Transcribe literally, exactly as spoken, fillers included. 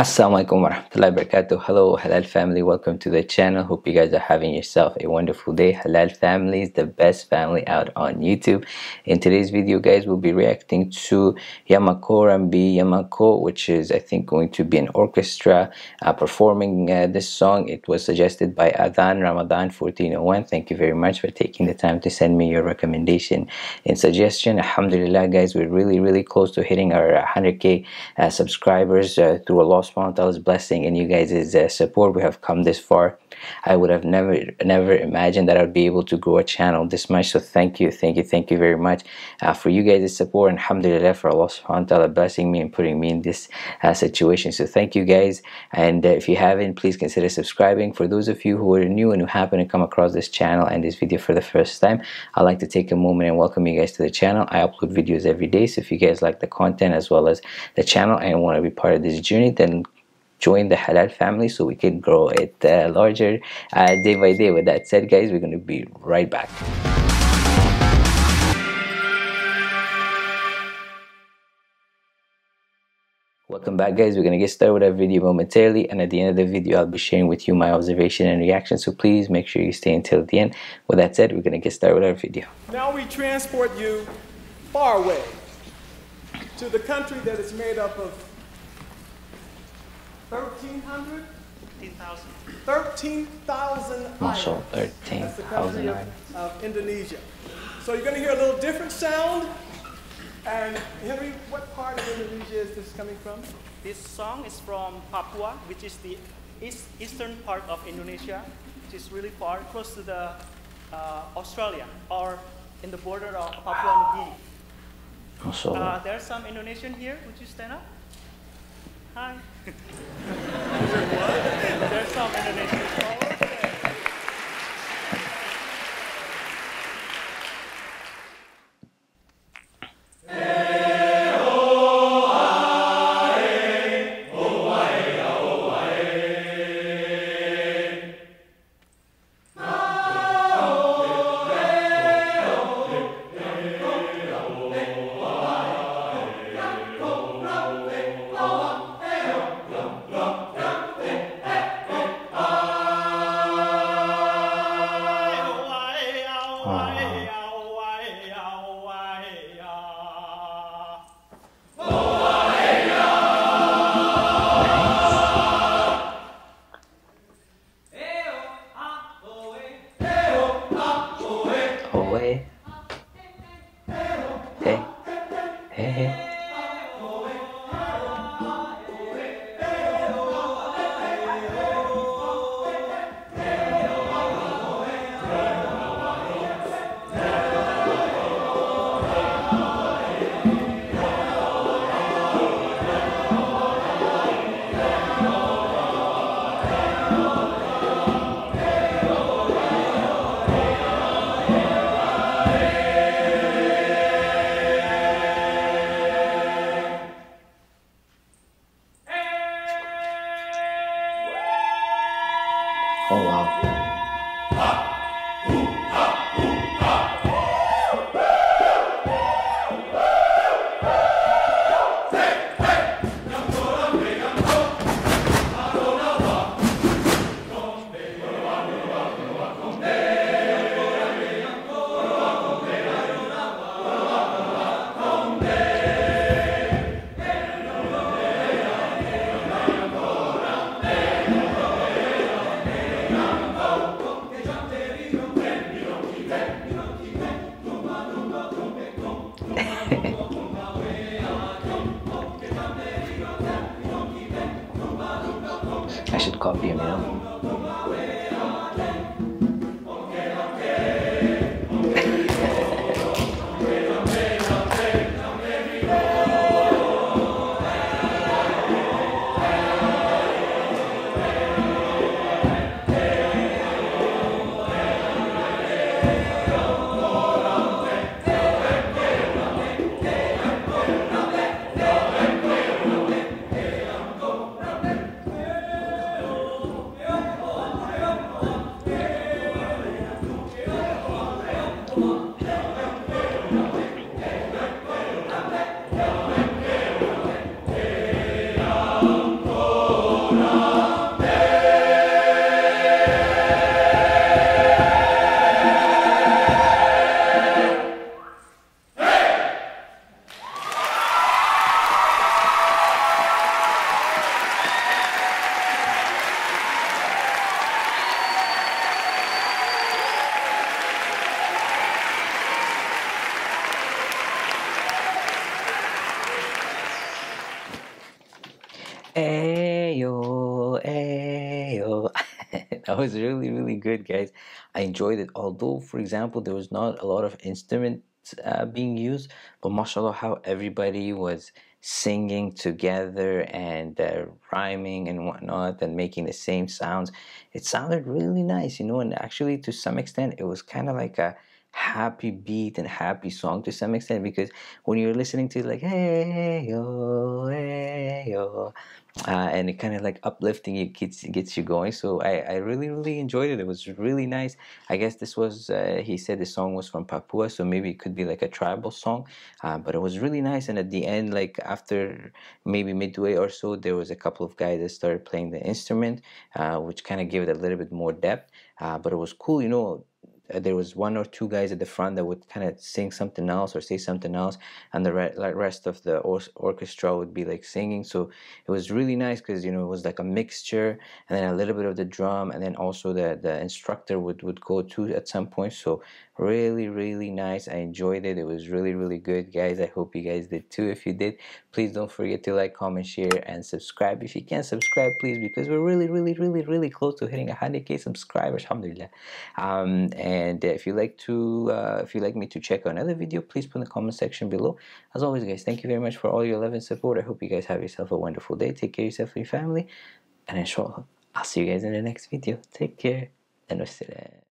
Assalamualaikum warahmatullahi wabarakatuh. Hello Halal family, welcome to the channel. Hope you guys are having yourself a wonderful day. Halal family is the best family out on YouTube. In today's video guys, we'll be reacting to Yamako Rambi Yamako, which is I think going to be an orchestra uh, performing uh, this song. It was suggested by Adhan Ramadan fourteen oh one. Thank you very much for taking the time to send me your recommendation and suggestion. Alhamdulillah guys, we're really really close to hitting our one hundred K uh, subscribers uh, through Allah's Allah's blessing and you guys' uh, support. We have come this far. I would have never never imagined that I would be able to grow a channel this much, so thank you thank you thank you very much uh, for you guys' support and alhamdulillah for Allah subhanahu wa ta'ala blessing me and putting me in this uh, situation. So thank you guys, and uh, if you haven't, please consider subscribing. For those of you who are new and who happen to come across this channel and this video for the first time, I'd like to take a moment and welcome you guys to the channel. I upload videos every day, so if you guys like the content as well as the channel and want to be part of this journey, then join the Halal family so we can grow it uh, larger uh, day by day. With that said guys, we're going to be right back. Welcome back guys, we're going to get started with our video momentarily, and at the end of the video I'll be sharing with you my observation and reaction, so please make sure you stay until the end. With that said, we're going to get started with our video. Now we transport you far away to the country that is made up of thirteen hundred? thirteen thousand. thirteen thousand islands. thirteen, That's the country of, of Indonesia. So you're going to hear a little different sound. And Henry, what part of Indonesia is this coming from? This song is from Papua, which is the east, eastern part of Indonesia, which is really far, close to the uh, Australia, or in the border of Papua New Guinea. Uh, there's some Indonesian here. Would you stand up? Hi. There's some Indonesian. Oh, okay. Oh wow. I should copy him, you know. Oh, Ayo, ayo. That was really, really good, guys. I enjoyed it. Although, for example, there was not a lot of instruments uh, being used, but mashallah, how everybody was singing together and uh, rhyming and whatnot and making the same sounds. It sounded really nice, you know, and actually, to some extent, it was kind of like a happy beat and happy song to some extent, because when you're listening to it, like hey yo, hey yo, uh, and it kind of like uplifting, it gets gets you going. So I, I really really enjoyed it. It was really nice. I guess this was uh, he said the song was from Papua, so maybe it could be like a tribal song, uh, but it was really nice. And at the end, like after maybe midway or so, there was a couple of guys that started playing the instrument, uh, which kind of gave it a little bit more depth, uh, but it was cool, you know. There was one or two guys at the front that would kind of sing something else or say something else, and the re rest of the or orchestra would be like singing. So it was really nice, because you know, it was like a mixture, and then a little bit of the drum, and then also the the instructor would would go to at some point. So really really nice. I enjoyed it. It was really really good, guys. I hope you guys did too. If you did, please don't forget to like, comment, share, and subscribe. If you can subscribe, please, because we're really really really really close to hitting one hundred K subscribers, alhamdulillah. Um, and And if you like to, uh, if you like me to check out another video, please put in the comment section below. As always, guys, thank you very much for all your love and support. I hope you guys have yourself a wonderful day. Take care of yourself and your family. And inshallah, I'll see you guys in the next video. Take care. And wassalam.